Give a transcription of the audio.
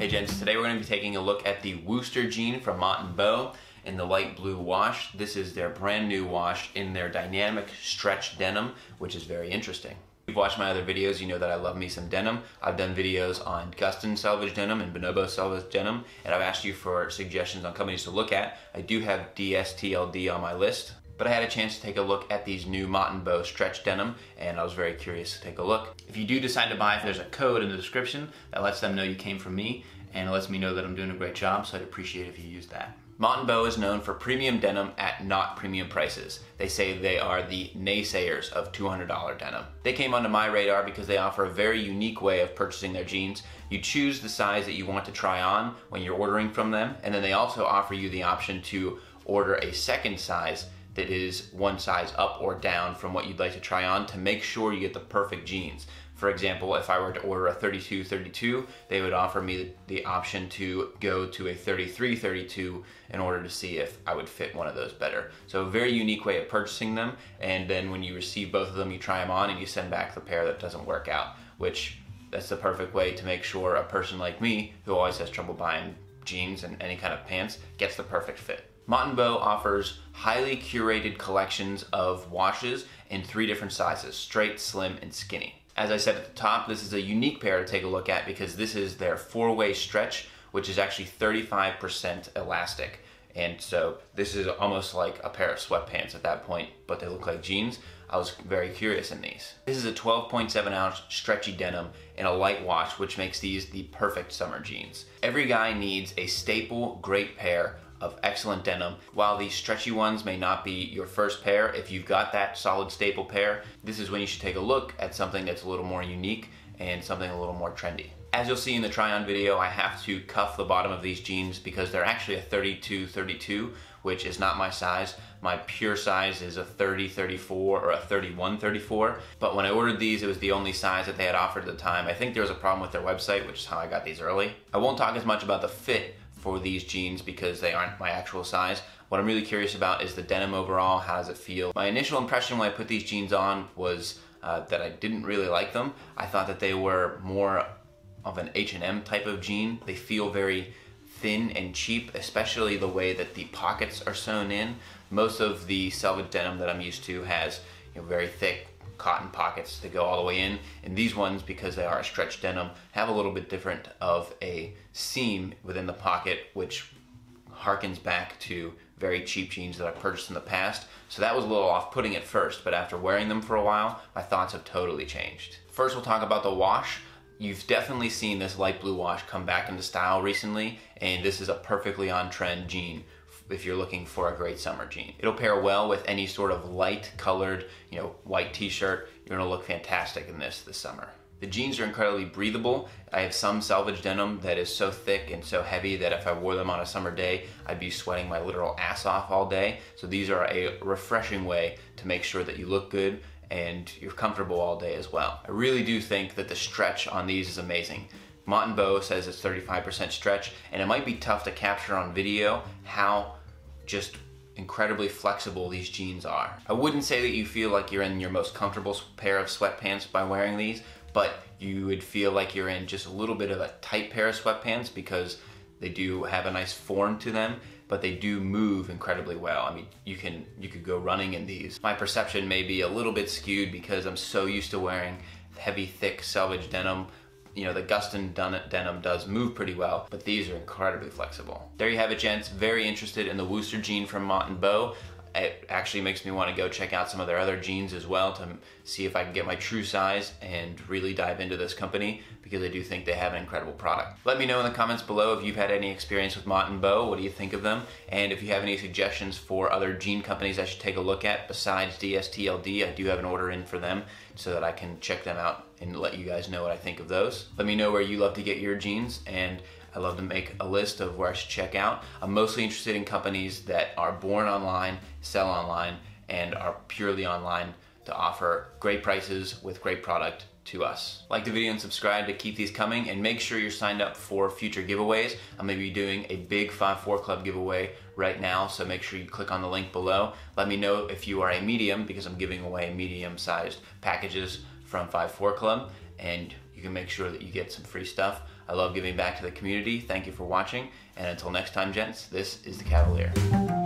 Hey gents, today we're going to be taking a look at the Wooster jean from Mott & Bow in the light blue wash. This is their brand new wash in their dynamic stretch denim, which is very interesting. If you've watched my other videos, you know that I love me some denim. I've done videos on Gustin selvage denim and Bonobo selvage denim, and I've asked you for suggestions on companies to look at. I do have DSTLD on my list, but I had a chance to take a look at these new Mott & Bow stretch denim, and I was very curious to take a look. If you do decide to buy, there's a code in the description that lets them know you came from me, and it lets me know that I'm doing a great job, so I'd appreciate it if you use that. Mott & Bow is known for premium denim at not premium prices. They say they are the naysayers of $200 denim. They came onto my radar because they offer a very unique way of purchasing their jeans. You choose the size that you want to try on when you're ordering from them, and then they also offer you the option to order a second size that is one size up or down from what you'd like to try on to make sure you get the perfect jeans. For example, if I were to order a 32-32, they would offer me the option to go to a 33-32 in order to see if I would fit one of those better. So a very unique way of purchasing them, and then when you receive both of them, you try them on and you send back the pair that doesn't work out, which that's the perfect way to make sure a person like me, who always has trouble buying jeans and any kind of pants, gets the perfect fit. Mott & Bow offers highly curated collections of washes in three different sizes: straight, slim, and skinny. As I said at the top, this is a unique pair to take a look at because this is their four-way stretch, which is actually 35% elastic. And so this is almost like a pair of sweatpants at that point, but they look like jeans. I was very curious in these. This is a 12.7 ounce stretchy denim in a light wash, which makes these the perfect summer jeans. Every guy needs a staple great pair of excellent denim. While these stretchy ones may not be your first pair, if you've got that solid staple pair, this is when you should take a look at something that's a little more unique and something a little more trendy. As you'll see in the try-on video, I have to cuff the bottom of these jeans because they're actually a 32-32, which is not my size. My pure size is a 30-34 or a 31-34, but when I ordered these, it was the only size that they had offered at the time. I think there was a problem with their website, which is how I got these early. I won't talk as much about the fit for these jeans because they aren't my actual size. What I'm really curious about is the denim overall. How does it feel? My initial impression when I put these jeans on was that I didn't really like them. I thought that they were more of an H&M type of jean. They feel very thin and cheap, especially the way that the pockets are sewn in. Most of the selvage denim that I'm used to has, you know, very thick cotton pockets that go all the way in, and these ones, because they are a stretch denim, have a little bit different of a seam within the pocket, which harkens back to very cheap jeans that I purchased in the past. So that was a little off-putting at first, but after wearing them for a while, my thoughts have totally changed. First, we'll talk about the wash. You've definitely seen this light blue wash come back into style recently, and this is a perfectly on-trend jean if you're looking for a great summer jean. It'll pair well with any sort of light colored, you know, white t-shirt. You're gonna look fantastic in this summer. The jeans are incredibly breathable. I have some selvage denim that is so thick and so heavy that if I wore them on a summer day, I'd be sweating my literal ass off all day. So these are a refreshing way to make sure that you look good and you're comfortable all day as well. I really do think that the stretch on these is amazing. Mott & Bow says it's 35% stretch, and it might be tough to capture on video how just incredibly flexible these jeans are. I wouldn't say that you feel like you're in your most comfortable pair of sweatpants by wearing these, but you would feel like you're in just a little bit of a tight pair of sweatpants because they do have a nice form to them, but they do move incredibly well. I mean, you could go running in these. My perception may be a little bit skewed because I'm so used to wearing heavy, thick selvage denim. You know, the Gustin denim does move pretty well, but these are incredibly flexible. There you have it, gents. Very interested in the Wooster jean from Mott & Bow. It actually makes me want to go check out some of their other jeans as well to see if I can get my true size and really dive into this company, because I do think they have an incredible product. Let me know in the comments below if you've had any experience with Mott & Bow. What do you think of them? And if you have any suggestions for other jean companies I should take a look at besides DSTLD, I do have an order in for them so that I can check them out and let you guys know what I think of those. Let me know where you love to get your jeans, and I love to make a list of where I should check out. I'm mostly interested in companies that are born online, sell online, and are purely online to offer great prices with great product to us. Like the video and subscribe to keep these coming, and make sure you're signed up for future giveaways. I'm gonna be doing a big 5-4 Club giveaway right now, so make sure you click on the link below. Let me know if you are a medium, because I'm giving away medium-sized packages from 5-4 Club, and you can make sure that you get some free stuff. I love giving back to the community. Thank you for watching, and until next time, gents, this is The Kavalier.